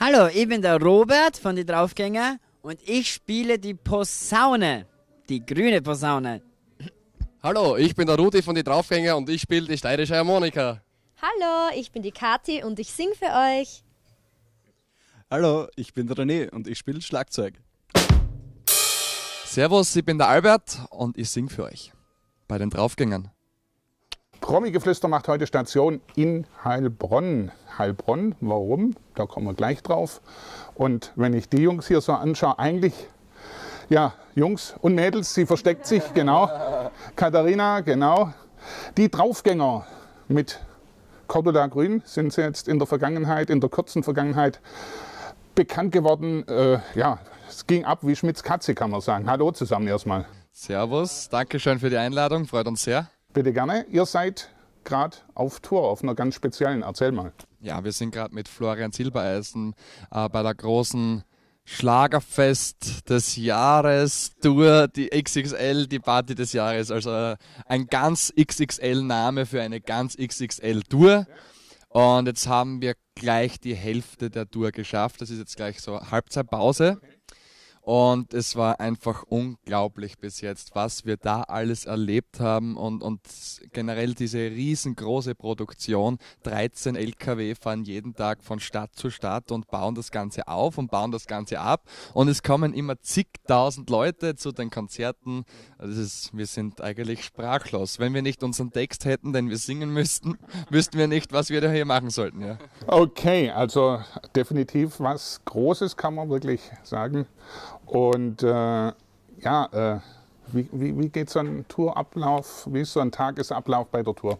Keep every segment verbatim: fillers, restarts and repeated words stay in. Hallo, ich bin der Robert von die Draufgänger und ich spiele die Posaune, die grüne Posaune. Hallo, ich bin der Rudi von die Draufgänger und ich spiele die steirische Harmonika. Hallo, ich bin die Kathi und ich singe für euch. Hallo, ich bin der René und ich spiele Schlagzeug. Servus, ich bin der Albert und ich singe für euch bei den Draufgängern. Promigeflüster macht heute Station in Heilbronn. Heilbronn, warum? Da kommen wir gleich drauf. Und wenn ich die Jungs hier so anschaue, eigentlich, ja, Jungs und Mädels, sie versteckt sich, genau. Katharina, genau. Die Draufgänger mit Cordula Grün sind sie jetzt in der Vergangenheit, in der kurzen Vergangenheit bekannt geworden. Äh, ja, es ging ab wie Schmidts Katze, kann man sagen. Hallo zusammen erstmal. Servus, danke schön für die Einladung, freut uns sehr. Bitte gerne, ihr seid gerade auf Tour, auf einer ganz speziellen, erzähl mal. Ja, wir sind gerade mit Florian Silbereisen äh, bei der großen Schlagerfest des Jahres, Tour, die X X L, die Party des Jahres. Also äh, ein ganz X X L-Name für eine ganz X X L-Tour. Und jetzt haben wir gleich die Hälfte der Tour geschafft. Das ist jetzt gleich so Halbzeitpause. Und es war einfach unglaublich bis jetzt, was wir da alles erlebt haben und, und generell diese riesengroße Produktion. dreizehn L K W fahren jeden Tag von Stadt zu Stadt und bauen das Ganze auf und bauen das Ganze ab. Und es kommen immer zigtausend Leute zu den Konzerten. Das ist, wir sind eigentlich sprachlos. Wenn wir nicht unseren Text hätten, den wir singen müssten, wüssten wir nicht, was wir da hier machen sollten. Ja. Okay, also definitiv was Großes kann man wirklich sagen. Und äh, ja, äh, wie, wie, wie geht so ein Tourablauf, wie ist so ein Tagesablauf bei der Tour?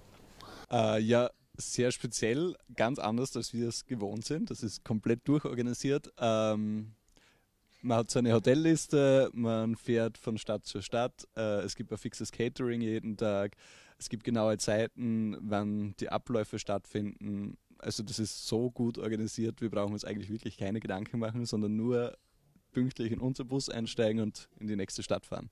Äh, ja, sehr speziell, ganz anders, als wir es gewohnt sind. Das ist komplett durchorganisiert. Ähm, man hat so eine Hotelliste, man fährt von Stadt zu Stadt. Äh, es gibt ein fixes Catering jeden Tag. Es gibt genaue Zeiten, wann die Abläufe stattfinden. Also das ist so gut organisiert, wir brauchen uns eigentlich wirklich keine Gedanken machen, sondern nur pünktlich in unser Bus einsteigen und in die nächste Stadt fahren.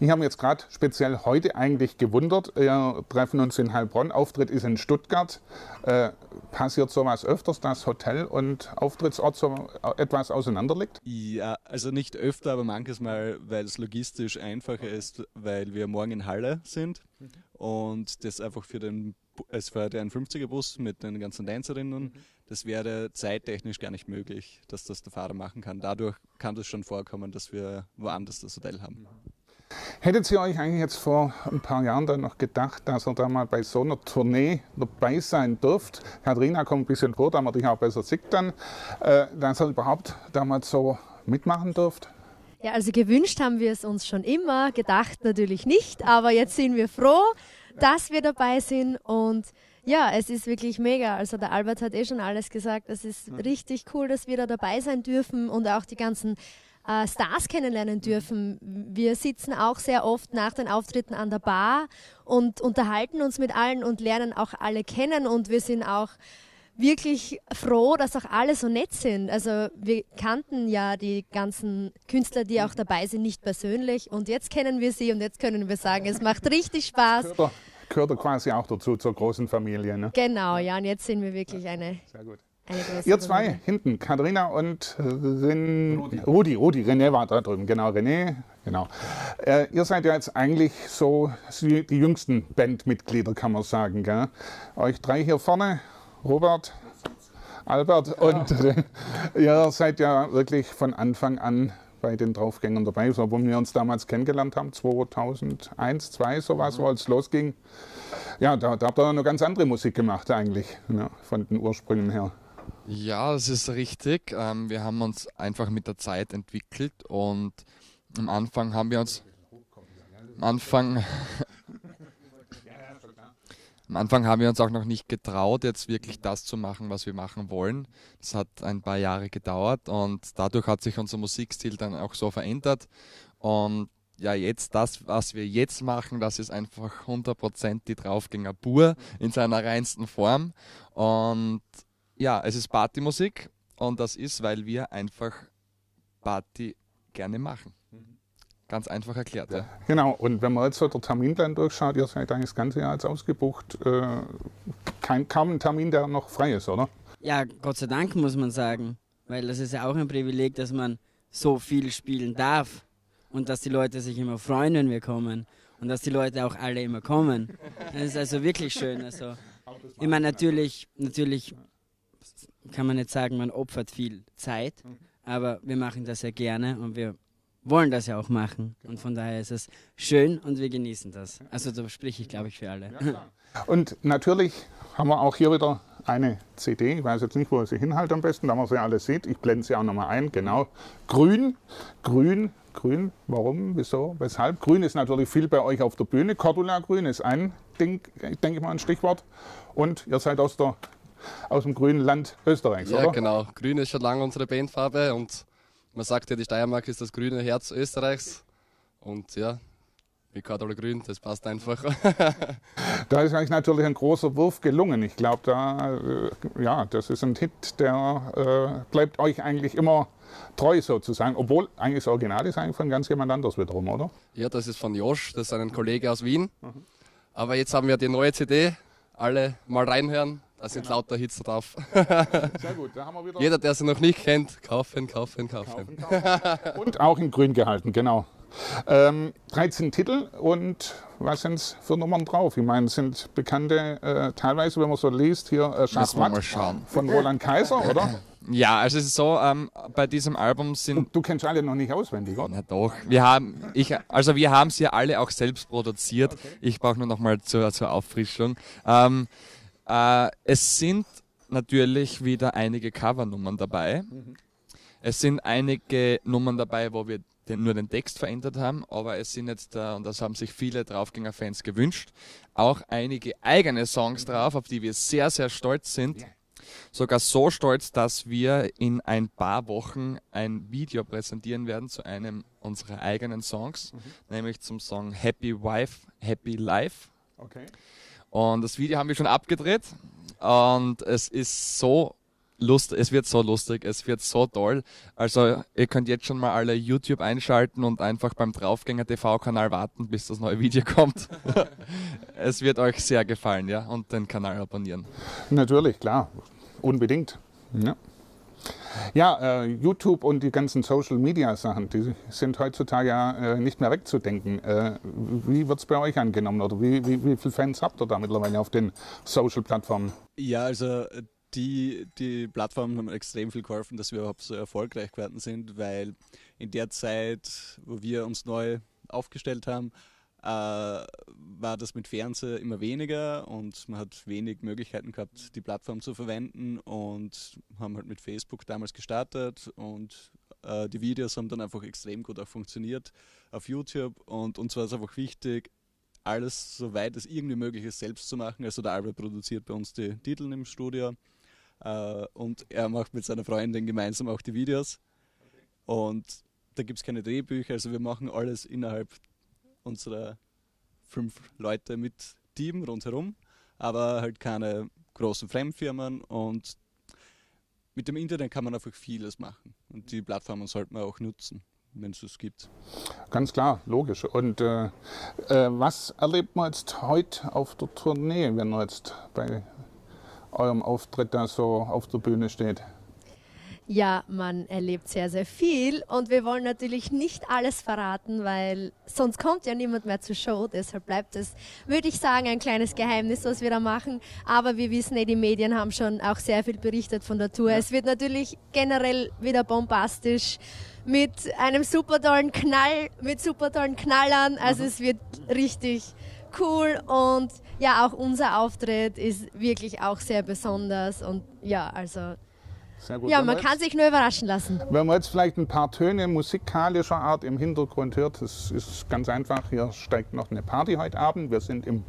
Ich habe mich jetzt gerade speziell heute eigentlich gewundert. Wir treffen uns in Heilbronn, Auftritt ist in Stuttgart. Äh, passiert sowas öfters, dass Hotel und Auftrittsort so etwas auseinander liegt? Ja, also nicht öfter, aber manches Mal, weil es logistisch einfacher ist, weil wir morgen in Halle sind und das einfach für den Es fährt ein fünfziger-Bus mit den ganzen Dancerinnen. Das wäre zeittechnisch gar nicht möglich, dass das der Fahrer machen kann. Dadurch kann das schon vorkommen, dass wir woanders das Hotel haben. Hättet ihr euch eigentlich jetzt vor ein paar Jahren dann noch gedacht, dass ihr da mal bei so einer Tournee dabei sein dürft? Katharina kommt ein bisschen vor, da man dich auch besser sieht dann, dass ihr überhaupt damals so mitmachen dürft? Ja, also gewünscht haben wir es uns schon immer, gedacht natürlich nicht, aber jetzt sind wir froh, dass wir dabei sind und ja, es ist wirklich mega. Also der Albert hat eh schon alles gesagt, es ist richtig cool, dass wir da dabei sein dürfen und auch die ganzen äh, Stars kennenlernen dürfen. Wir sitzen auch sehr oft nach den Auftritten an der Bar und unterhalten uns mit allen und lernen auch alle kennen und wir sind auch wirklich froh, dass auch alle so nett sind. Also wir kannten ja die ganzen Künstler, die auch dabei sind, nicht persönlich und jetzt kennen wir sie und jetzt können wir sagen, es macht richtig Spaß. Gehört, gehört quasi auch dazu, zur großen Familie. Ne? Genau, ja, und jetzt sind wir wirklich eine, sehr gut. eine große Ihr zwei Familie. Hinten, Katharina und Ren Rudi. Rudi, Rudi, René war da drüben, genau, René. Genau. Äh, ihr seid ja jetzt eigentlich so die jüngsten Bandmitglieder, kann man sagen. Gell? Euch drei hier vorne. Robert, Albert und ja. Ihr seid ja wirklich von Anfang an bei den Draufgängern dabei, so, wo wir uns damals kennengelernt haben, zweitausendeins, zweitausendzwei, sowas, mhm. wo es losging. Ja, da, da habt ihr noch ganz andere Musik gemacht eigentlich, ja, von den Ursprüngen her. Ja, das ist richtig. Ähm, wir haben uns einfach mit der Zeit entwickelt und am Anfang haben wir uns... Am Anfang... Am Anfang haben wir uns auch noch nicht getraut, jetzt wirklich das zu machen, was wir machen wollen. Das hat ein paar Jahre gedauert und dadurch hat sich unser Musikstil dann auch so verändert. Und ja, jetzt das, was wir jetzt machen, das ist einfach hundert Prozent die Draufgänger pur in seiner reinsten Form. Und ja, es ist Partymusik und das ist, weil wir einfach Party gerne machen. Ganz einfach erklärt, ja. Genau, und wenn man jetzt so den Terminplan durchschaut, ihr seid eigentlich das ganze Jahr jetzt ausgebucht. Äh, kein, kaum ein Termin, der noch frei ist, oder? Ja, Gott sei Dank, muss man sagen. Weil das ist ja auch ein Privileg, dass man so viel spielen darf und dass die Leute sich immer freuen, wenn wir kommen und dass die Leute auch alle immer kommen. Das ist also wirklich schön. Also, ich meine, natürlich, natürlich kann man nicht sagen, man opfert viel Zeit, aber wir machen das ja gerne und wir wollen das ja auch machen. Und von daher ist es schön und wir genießen das. Also da spreche ich, glaube ich, für alle. Und natürlich haben wir auch hier wieder eine C D, ich weiß jetzt nicht, wo ich sie hinhalte am besten, da man sie alle sieht. Ich blende sie auch nochmal ein, genau. Grün, grün, grün, warum, wieso, weshalb? Grün ist natürlich viel bei euch auf der Bühne. Cordula Grün ist ein Ding, denke ich mal, ein Stichwort. Und ihr seid aus, der, aus dem grünen Land Österreichs, ja, oder? Ja, genau. Grün ist schon lange unsere Bandfarbe und man sagt ja, die Steiermark ist das grüne Herz Österreichs. Und ja, wie Cordula Grün, das passt einfach. Da ist euch natürlich ein großer Wurf gelungen. Ich glaube, da, äh, ja, das ist ein Hit, der äh, bleibt euch eigentlich immer treu sozusagen. Obwohl eigentlich das Original ist eigentlich von ganz jemand anders wiederum, oder? Ja, das ist von Josch, das ist ein Kollege aus Wien. Mhm. Aber jetzt haben wir die neue C D. Alle mal reinhören, da sind genau. lauter Hits drauf. Sehr gut, da haben wir wieder. Jeder, der sie noch nicht kennt, kaufen, kaufen, kaufen. kaufen, kaufen. Und auch in grün gehalten, genau. Ähm, dreizehn Titel und was sind es für Nummern drauf? Ich meine, es sind bekannte, äh, teilweise, wenn man so liest, hier äh, Schachmatt von Roland Kaiser, oder? Ja, also es ist so, ähm, bei diesem Album sind... Und du kennst alle noch nicht auswendig, oder? Na doch, wir haben, ich, also wir haben sie ja alle auch selbst produziert. Okay. Ich brauche nur noch mal zur, zur Auffrischung. Ähm, äh, es sind natürlich wieder einige Covernummern dabei. Mhm. Es sind einige Nummern dabei, wo wir den, nur den Text verändert haben, aber es sind jetzt, äh, und das haben sich viele Draufgänger-Fans gewünscht, auch einige eigene Songs drauf, auf die wir sehr, sehr stolz sind. Yeah. Sogar so stolz, dass wir in ein paar Wochen ein Video präsentieren werden zu einem unserer eigenen Songs, mhm. nämlich zum Song Happy Wife, Happy Life. Okay. Und das Video haben wir schon abgedreht und es ist so Lust, es wird so lustig, es wird so toll. Also ihr könnt jetzt schon mal alle YouTube einschalten und einfach beim Draufgänger T V-Kanal warten, bis das neue Video kommt. Es wird euch sehr gefallen, ja, und den Kanal abonnieren. Natürlich, klar, unbedingt. Ja, ja, äh, YouTube und die ganzen Social-Media-Sachen, die sind heutzutage ja äh, nicht mehr wegzudenken. Äh, wie wird es bei euch angenommen oder wie, wie, wie viele Fans habt ihr da mittlerweile auf den Social-Plattformen? Ja, also... Die, die Plattformen haben extrem viel geholfen, dass wir überhaupt so erfolgreich geworden sind, weil in der Zeit, wo wir uns neu aufgestellt haben, äh, war das mit Fernsehen immer weniger und man hat wenig Möglichkeiten gehabt, die Plattform zu verwenden und haben halt mit Facebook damals gestartet und äh, die Videos haben dann einfach extrem gut auch funktioniert auf YouTube und uns war es einfach wichtig, alles soweit es irgendwie möglich ist, selbst zu machen. Also der Albert produziert bei uns die Titel im Studio. Uh, und er macht mit seiner Freundin gemeinsam auch die Videos und da gibt es keine Drehbücher, also wir machen alles innerhalb unserer fünf Leute mit Team rundherum, aber halt keine großen Fremdfirmen und mit dem Internet kann man einfach vieles machen und die Plattformen sollte man auch nutzen, wenn es es gibt. Ganz klar, logisch. Und äh, äh, was erlebt man jetzt heute auf der Tournee, wenn man jetzt bei eurem Auftritt da so auf der Bühne steht? Ja, man erlebt sehr, sehr viel und wir wollen natürlich nicht alles verraten, weil sonst kommt ja niemand mehr zur Show, deshalb bleibt es, würde ich sagen, ein kleines Geheimnis, was wir da machen, aber wir wissen eh, die Medien haben schon auch sehr viel berichtet von der Tour. Ja. Es wird natürlich generell wieder bombastisch mit einem super tollen Knall, mit super tollen Knallern, also mhm. es wird richtig cool und ja, auch unser Auftritt ist wirklich auch sehr besonders und ja, also sehr gut. Ja, man kann sich nur überraschen lassen. Wenn man jetzt vielleicht ein paar Töne musikalischer Art im Hintergrund hört, das ist ganz einfach, hier steigt noch eine Party heute Abend. Wir sind im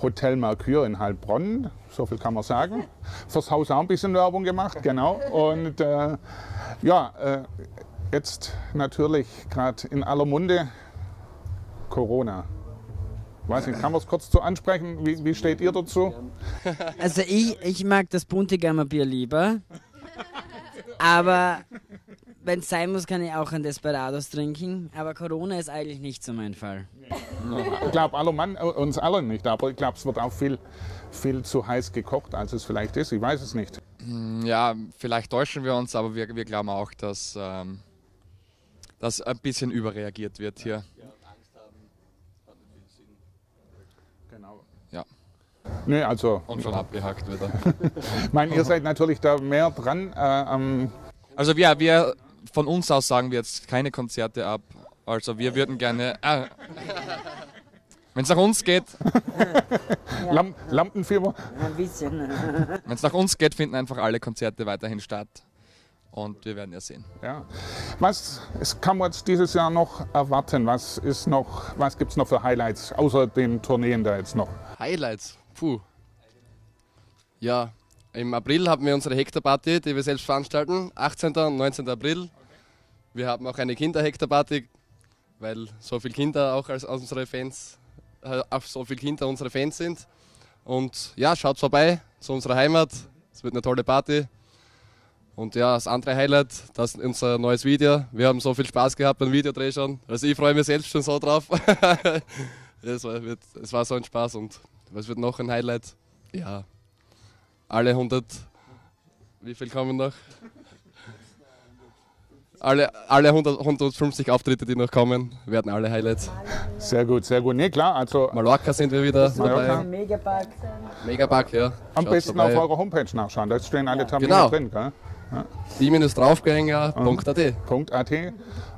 Hotel Mercure in Heilbronn, so viel kann man sagen. Fürs Haus auch ein bisschen Werbung gemacht, genau. Und äh, ja, äh, jetzt natürlich gerade in aller Munde Corona. Weiß nicht, kann man es kurz zu ansprechen? Wie, wie steht ihr dazu? Also ich, ich mag das Bunte-Gammer-Bier lieber, aber wenn es sein muss, kann ich auch ein Desperados trinken, aber Corona ist eigentlich nicht so mein Fall. Ich glaube, alle Mann, uns allen nicht, aber ich glaube, es wird auch viel, viel zu heiß gekocht, als es vielleicht ist, ich weiß es nicht. Ja, vielleicht täuschen wir uns, aber wir, wir glauben auch, dass, ähm, dass ein bisschen überreagiert wird hier. Ja, Angst haben, das macht natürlich Sinn. Genau. Ja. Nee, also. Und schon abgehakt wieder. Ich meine, ihr seid natürlich da mehr dran. Äh, ähm. Also wir, wir, von uns aus sagen wir jetzt keine Konzerte ab. Also wir würden gerne... Äh, Wenn es nach uns geht, ja. Lam Lampenfieber. Ein bisschen. Wenn es nach uns geht, finden einfach alle Konzerte weiterhin statt. Und wir werden ja sehen. Ja. Was es kann man jetzt dieses Jahr noch erwarten? Was, ist noch, was gibt es noch für Highlights, außer den Tourneen da jetzt noch? Highlights? Puh. Ja, im April haben wir unsere Hektarparty, die wir selbst veranstalten, achtzehnten und neunzehnten April. Wir haben auch eine Kinder-Hektarparty, weil so viele Kinder auch als unsere Fans... auf so viele Kinder unsere Fans sind. Und ja, schaut vorbei zu unserer Heimat. Es wird eine tolle Party. Und ja, das andere Highlight, das ist unser neues Video. Wir haben so viel Spaß gehabt beim Videodreh schon. Also ich freue mich selbst schon so drauf. Es war, wird, es war so ein Spaß und es wird noch ein Highlight. Ja, alle hundert, wie viel kommen noch? Alle, alle hundertfünfzig Auftritte, die noch kommen, werden alle Highlights. Sehr gut, sehr gut. Nee, klar, also... Mallorca sind wir wieder dabei. Megapark. Megapark, ja. Am Schaut besten vorbei. Auf eurer Homepage nachschauen, da stehen alle ja. Termine genau. drin, gell? Ja. die Draufgänger punkt at.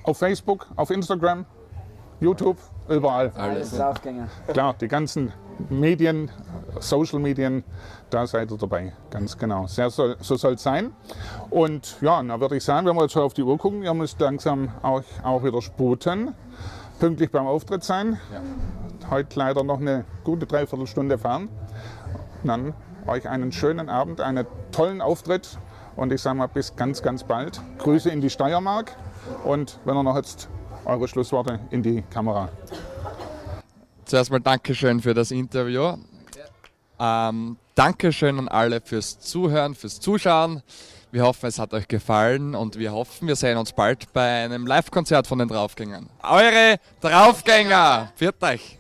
Auf Facebook, auf Instagram, YouTube, überall. Alles. Draufgänger. Klar, die ganzen Medien, Social Medien, da seid ihr dabei, ganz genau. Sehr, so so soll es sein. Und ja, da würde ich sagen, wenn wir jetzt schon auf die Uhr gucken, ihr müsst langsam auch, auch wieder sputen, pünktlich beim Auftritt sein. Ja. Heute leider noch eine gute Dreiviertelstunde fahren. Dann euch einen schönen Abend, einen tollen Auftritt und ich sage mal bis ganz, ganz bald. Grüße in die Steiermark und wenn ihr noch jetzt eure Schlussworte in die Kamera. Zuerst mal Dankeschön für das Interview. Ähm, Dankeschön an alle fürs Zuhören, fürs Zuschauen. Wir hoffen, es hat euch gefallen und wir hoffen, wir sehen uns bald bei einem Live-Konzert von den Draufgängern. Eure Draufgänger! Pfiat euch!